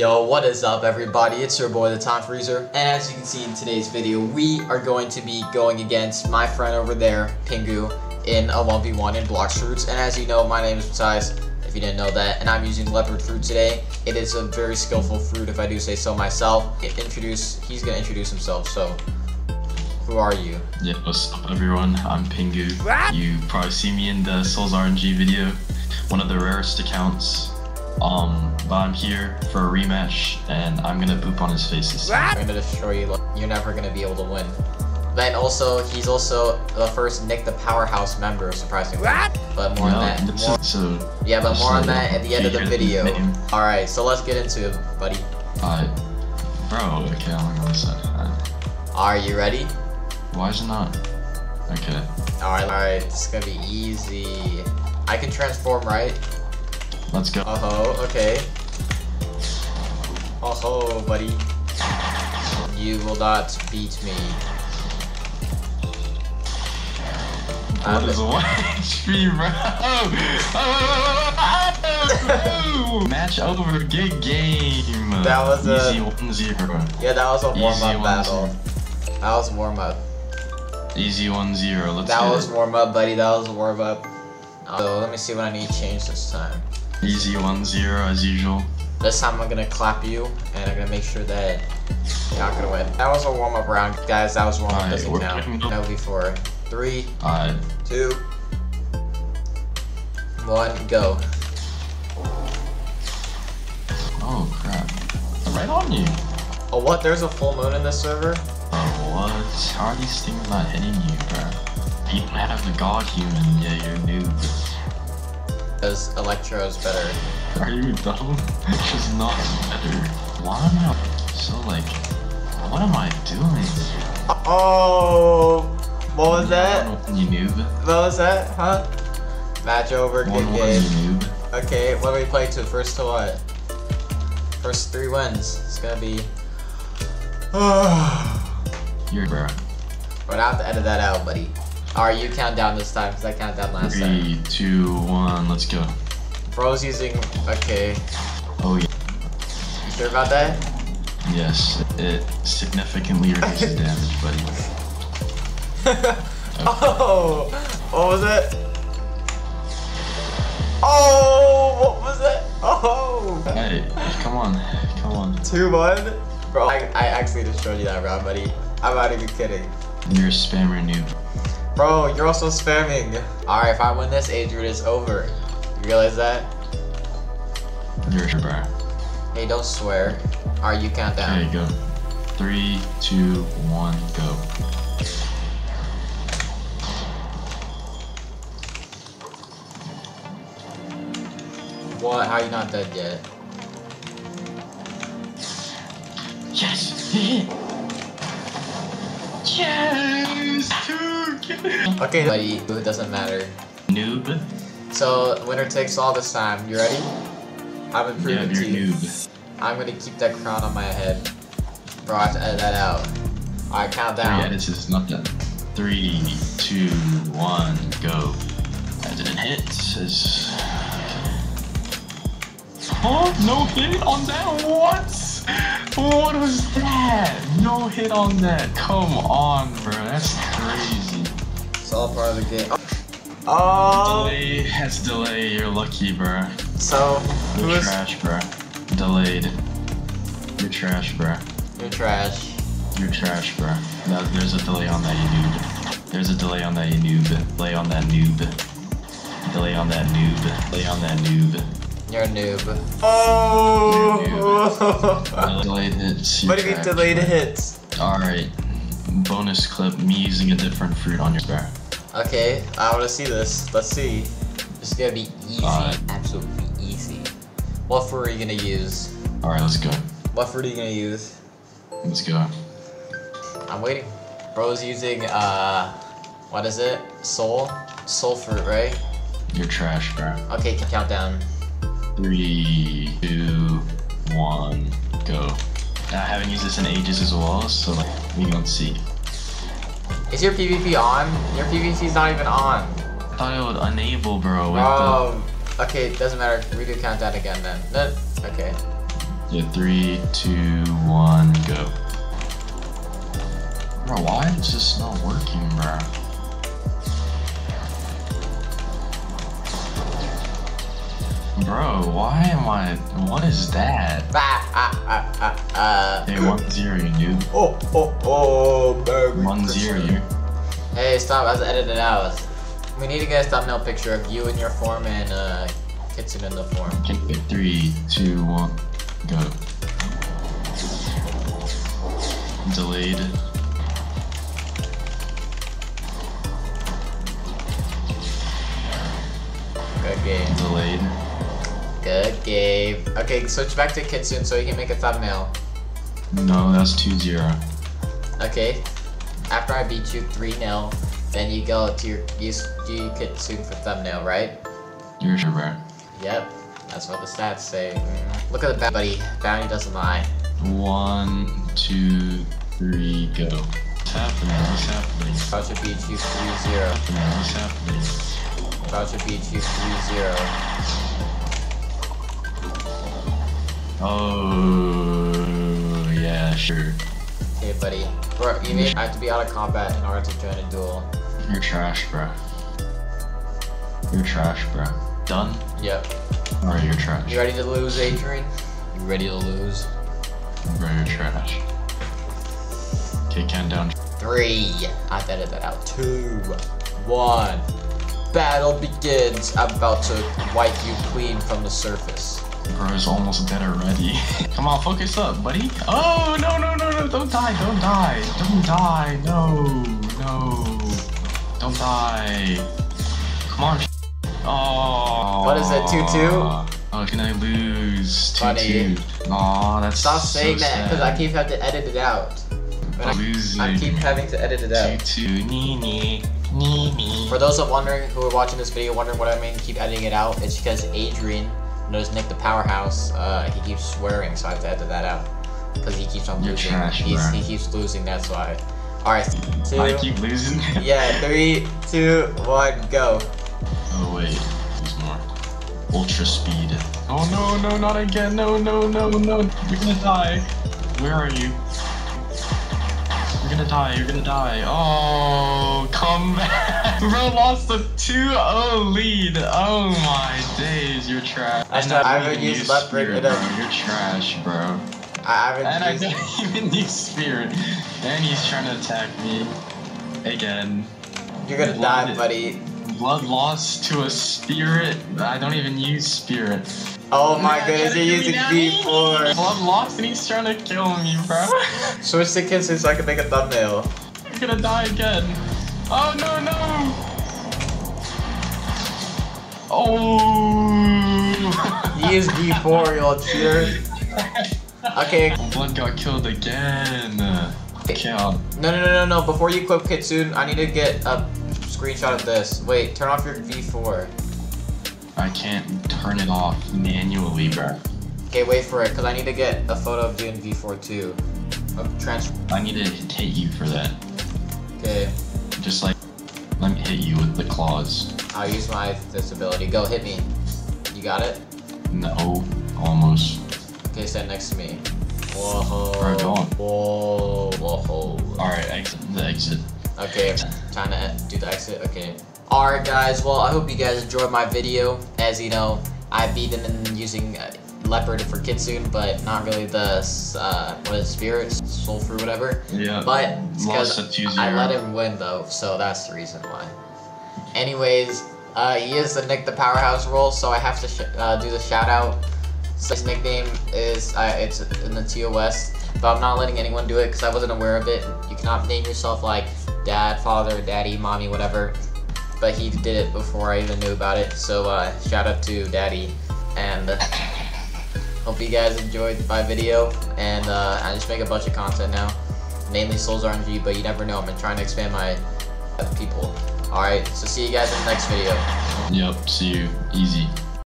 Yo, what is up everybody, it's your boy TheTimeFreezer, and as you can see in today's video, we are going to be going against my friend over there, Pingu, in a 1v1 in Blox Fruits. And as you know, my name is Matthias, if you didn't know that, and I'm using Leopard Fruit today. It is a very skillful fruit, if I do say so myself. He's gonna introduce himself, so who are you? Yeah, what's up everyone, I'm Pingu. You probably see me in the Souls RNG video, one of the rarest accounts. But I'm here for a rematch, and I'm gonna poop on his face this time. I'm gonna show you, like, you're never gonna be able to win. Then also, he's also the first Nick the Powerhouse member, surprisingly. But more on that. Yeah, but more on that at the end of the video. Alright, so let's get into it, buddy. Bro, okay, I'm gonna listen. Are you ready? Why is it not? Okay. Alright, this is gonna be easy. I can transform, right? Let's go. Oh, okay. Oh, buddy. You will not beat me. That is a HP, bro. Oh, match over, good game. That was a easy 1-0. Yeah, that was a warm-up battle. That was warm-up. Easy 1-0. Let's go. That was warm-up, buddy. That was warm-up. So let me see what I need to change this time. Easy 1-0 as usual. This time I'm gonna clap you, and I'm gonna make sure that you're not gonna win. That was a warm-up round, guys. That was warm-up, doesn't count. That would be for 3, 2, 1, go. Oh crap! I'm right on you. Oh what? There's a full moon in this server. Oh what? How are these things not hitting you, bro? You don't have the god human. Yeah, you're noob. Because Electro is better. Are you dumb? She's not better. Why am I so like, what am I doing? Oh, what was that? You noob. What was that, huh? Match over, good game. Noob. Okay, what do we play to? First to what? First 3 wins. It's gonna be... You're bro. We're gonna have to edit that out, buddy. Alright, you count down this time, because I count down last time. 3, 2, 1, let's go. Bro's using... okay. Oh, yeah. You sure about that? Yes, it significantly reduces damage, buddy. Okay. Oh! What was it? Oh! What was it? Oh! Hey, come on, come on. 2-1? Bro, I actually just showed you that round, buddy. I'm not even kidding. You're a spammer noob. Bro, you're also spamming. Alright, if I win this, age root is over. You realize that? You're sure, bro. Hey, don't swear. Alright, you count down. There you go. 3, 2, 1, go. What? How are you not dead yet? Yes! Yes! 2! Okay, buddy, it doesn't matter. Noob. So, winner takes all this time. You ready? I've been proving to you. Noob. I'm gonna keep that crown on my head. Bro, I have to edit that out. Alright, count down. 3 edits is nothing. 3, 2, 1, go. That didn't hit. Says... oh, no hit on that? What? What was that? No hit on that. Come on, bro. That's crazy. It's all part of the game. Oh! Delay has delay. You're lucky, bro. So, you're trash, bro. Delayed. You're trash, bro. You're trash. You're trash, bro. No, there's a delay on that, you noob. There's a delay on that, you noob. Delay on that noob. Delay on that noob. Delay on that noob. You're a noob. Oh! Noob. Delayed hits. What do you mean delayed hits? Alright. Bonus clip, me using a different fruit on your bar. Okay, I wanna see this. Let's see. This is gonna be easy. Absolutely easy. What fruit are you gonna use? Alright, let's go. What fruit are you gonna use? Let's go. I'm waiting. Bro's using, what is it? Soul fruit, right? You're trash, bro. Okay, count down. 3, 2, 1, go. I haven't used this in ages as well, so like, we gonna see. Is your PvP on? Your PvP's not even on. I thought it would enable, bro. Oh, okay, doesn't matter. We do count that again then. Okay. Yeah, 3, 2, 1, go. Bro, why is this not working, bro? Bro, why am I? What is that? Hey, 1-0, dude. Oh, baby. 1-0, you. Hey, stop! I was editing out. We need to get a thumbnail picture of you in your form and Kitsune in the form. Okay, 3, 2, 1, go. Delayed. Good game. Delayed. Good game. Okay, switch back to Kitsune so he can make a thumbnail. No, that's 2-0. Okay. After I beat you 3-0, then you go to your you Kitsune for thumbnail, right? You're sure, bro. Yep. That's what the stats say. Look at the bounty. Bounty doesn't lie. 1, 2, 3, go. What's happening? What's happening? About to beat you 3-0. What's happening? About to beat you 3-0. Oh, yeah, sure. Hey, buddy. Bro, you need, I have to be out of combat in order to join a duel. You're trash, bro. You're trash, bro. Done? Yep. Alright, you're trash. You ready to lose, Adrian? You ready to lose? Bro, you're trash. Okay, countdown. 3. I vetted that out. 2, 1. Battle begins. I'm about to wipe you clean from the surface. Bro, it's almost dead already. Come on, focus up, buddy. Oh, no. Don't die, don't die. Don't die. No. Don't die. Come on. Oh. What is it, 2-2? Oh, can I lose 2-2? Aw, that's stop so saying that, because I keep having to edit it out. I keep having to edit it out. 2-2, nee. For those of wondering who are watching this video, wondering what I mean, keep editing it out. It's because Adrian knows Nick the Powerhouse. He keeps swearing, so I have to edit that out because he keeps on losing. Trash, he keeps losing, that's why. All right, 2. I keep losing. Yeah, 3, 2, 1, go. Oh wait, there's more. Ultra speed. Oh no, not again. No. You're gonna die. Where are you? You're gonna die. You're gonna die. Oh, come back. Bro lost the 2-0 lead. Oh my days, you're trash. I haven't used Leopard Fruit. You're trash, bro. I don't even use Spirit. And he's trying to attack me. Again. You're gonna die, buddy. Blood loss to a spirit. I don't even use spirit. Oh my goodness, you're using B4. Blood loss and he's trying to kill me, bro. Switch to Kitsune so I can make a thumbnail. I'm gonna die again. Oh no. Oh. He is B4, you old cheater. Okay. Blood got killed again. No. Before you clip Kitsune, I need to get a screenshot of this. Wait, turn off your V4. I can't turn it off manually, bro. Okay, wait for it, because I need to get a photo of you in V4 too. I need to hit you for that. Okay. Just like, let me hit you with the claws. I'll use my disability. Go, hit me. You got it? No, almost. Okay, stand next to me. Whoa. Bro, go on. Whoa. Alright, exit. The exit. Okay, I'm trying to do the exit, okay. Alright guys, well I hope you guys enjoyed my video. As you know, I beat him in using Leopard for Kitsune, but not really the, Spirit, Soul Fruit, whatever. Yeah, but it's because I let him win though, so that's the reason why. Anyways, he is the Nick the Powerhouse role, so I have to do the shout out. So his nickname is, it's in the TOS, but I'm not letting anyone do it because I wasn't aware of it. You cannot name yourself like Dad, Father, Daddy, Mommy, whatever, but he did it before I even knew about it, so shout out to Daddy, and hope you guys enjoyed my video, and I just make a bunch of content now, mainly Souls RNG, but you never know, I'm trying to expand my people. Alright, so see you guys in the next video. Yep, see you, easy.